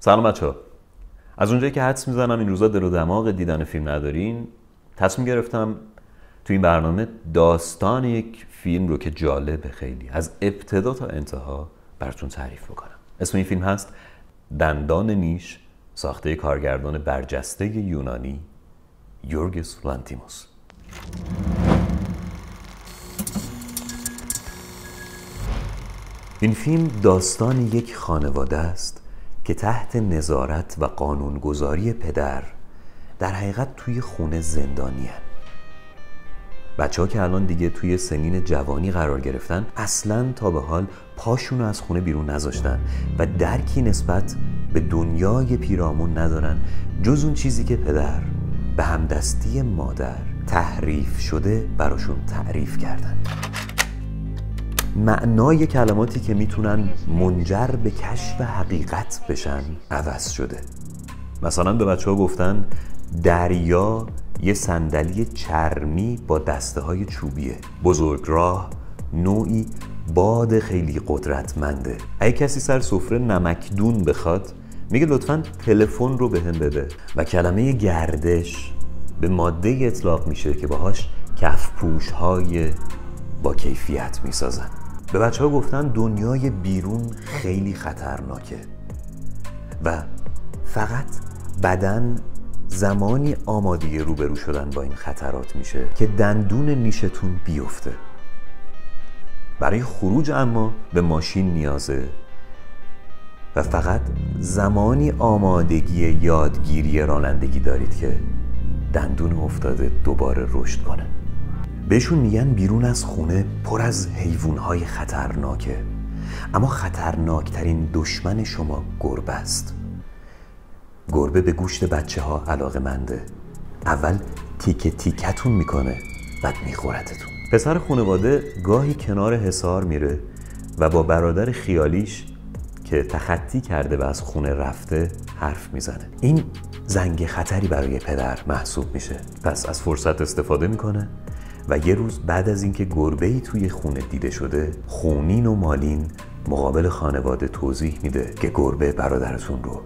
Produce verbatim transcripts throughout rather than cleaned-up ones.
سلام بچه‌ها. از اونجایی که حدس میزنم این روزا دل و دماغ دیدن فیلم ندارین، تصمیم گرفتم تو این برنامه داستان یک فیلم رو که جالبه خیلی از ابتدا تا انتها براتون تعریف بکنم. اسم این فیلم هست دندان نیش، ساخته کارگردان برجسته یونانی یورگس لانتیموس. این فیلم داستان یک خانواده است که تحت نظارت و قانونگذاری پدر در حقیقت توی خونه زندانی‌اند. بچه ها که الان دیگه توی سنین جوانی قرار گرفتن اصلا تا به حال پاشون رو از خونه بیرون نذاشتن و درکی نسبت به دنیای پیرامون ندارن جز اون چیزی که پدر به همدستی مادر تحریف شده براشون تعریف کردن. معنای کلماتی که میتونن منجر به کشف حقیقت بشن عوض شده. مثلا به بچه ها گفتن دریا یه صندلی چرمی با دسته های چوبیه، بزرگ راه نوعی باد خیلی قدرتمنده، اگه کسی سر سفره نمکدون بخواد میگه لطفاً تلفن رو بهم بده. و کلمه گردش به ماده اطلاق میشه که باهاش کفپوش های با کیفیت میسازن. به بچه ها گفتن دنیای بیرون خیلی خطرناکه و فقط بدن زمانی آماده روبرو شدن با این خطرات میشه که دندون نیشتون بیفته. برای خروج اما به ماشین نیازه و فقط زمانی آمادگی یادگیری رانندگی دارید که دندون افتاده دوباره رشد کنه. بهشون میگن بیرون از خونه پر از حیوانهای خطرناکه، اما خطرناکترین دشمن شما گربه است. گربه به گوشت بچه ها علاقه منده، اول تیکه تیکتون میکنه بعد میخورتتون. پسر خانواده گاهی کنار حصار میره و با برادر خیالیش که تخطی کرده و از خونه رفته حرف میزنه. این زنگ خطری برای پدر محسوب میشه، پس از فرصت استفاده میکنه و یه روز بعد از اینکه گربه‌ای توی خونه دیده شده خونین و مالین مقابل خانواده توضیح میده که گربه برادرتون رو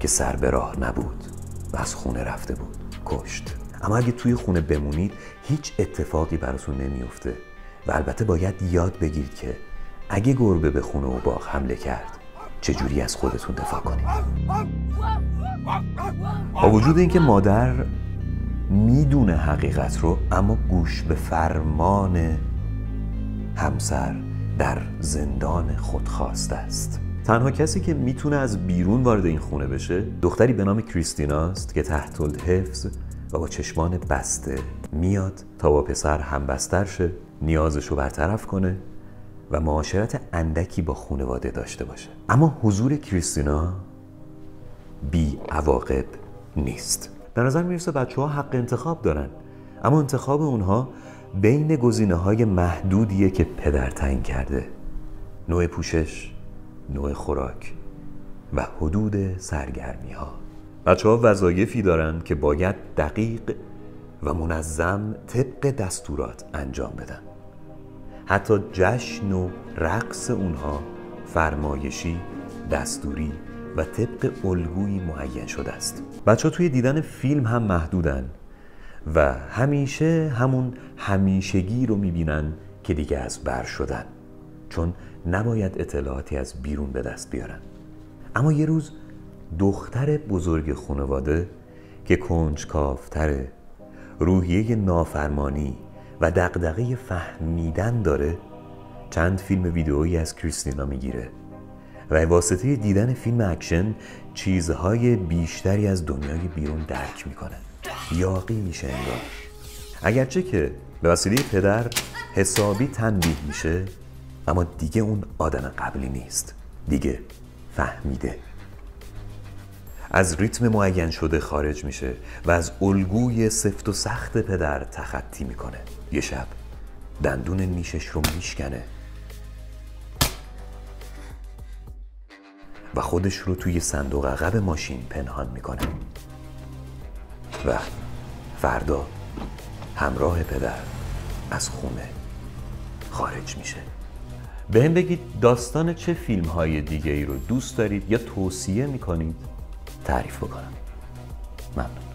که سر به راه نبود و از خونه رفته بود کشت. اما اگه توی خونه بمونید هیچ اتفاقی براتون نمیفته و البته باید یاد بگیرید که اگه گربه به خونه و باغ حمله کرد چجوری از خودتون دفاع کنید. با وجود اینکه مادر میدونه حقیقت رو، اما گوش به فرمان همسر در زندان خودخواسته است. تنها کسی که میتونه از بیرون وارد این خونه بشه دختری به نام کریستینا است که تحت الحفظ و با چشمان بسته میاد تا با پسر همبستر شه، نیازش رو برطرف کنه و معاشرت اندکی با خانواده داشته باشه. اما حضور کریستینا بی عواقب نیست. به نظر میرسه بچه ها حق انتخاب دارن، اما انتخاب اونها بین گزینه های محدودیه که پدر تعیین کرده: نوع پوشش، نوع خوراک و حدود سرگرمی ها. بچه ها وظایفی دارن که باید دقیق و منظم طبق دستورات انجام بدن. حتی جشن و رقص اونها فرمایشی، دستوری و طبق الگویی معین شده است. بچه ها توی دیدن فیلم هم محدودن و همیشه همون همیشگی رو میبینن که دیگه از بر شدن، چون نباید اطلاعاتی از بیرون به دست بیارن. اما یه روز دختر بزرگ خانواده که کنجکاوتره، روحیه نافرمانی و دغدغه فهمیدن داره، چند فیلم ویدئویی از کریستینا میگیره و به واسطه دیدن فیلم اکشن چیزهای بیشتری از دنیای بیرون درک میکنه. یاغی میشه انگار. اگرچه که به وسیله پدر حسابی تنبیه میشه، اما دیگه اون آدم قبلی نیست، دیگه فهمیده، از ریتم معین شده خارج میشه و از الگوی سفت و سخت پدر تخطی میکنه. یه شب دندون نیشش رو میشکنه و خودش رو توی صندوق عقب ماشین پنهان میکنه و فردا همراه پدر از خونه خارج میشه. به هم بگید داستان چه فیلم های دیگه ای رو دوست دارید یا توصیه میکنید تعریف بکنم. ممنون.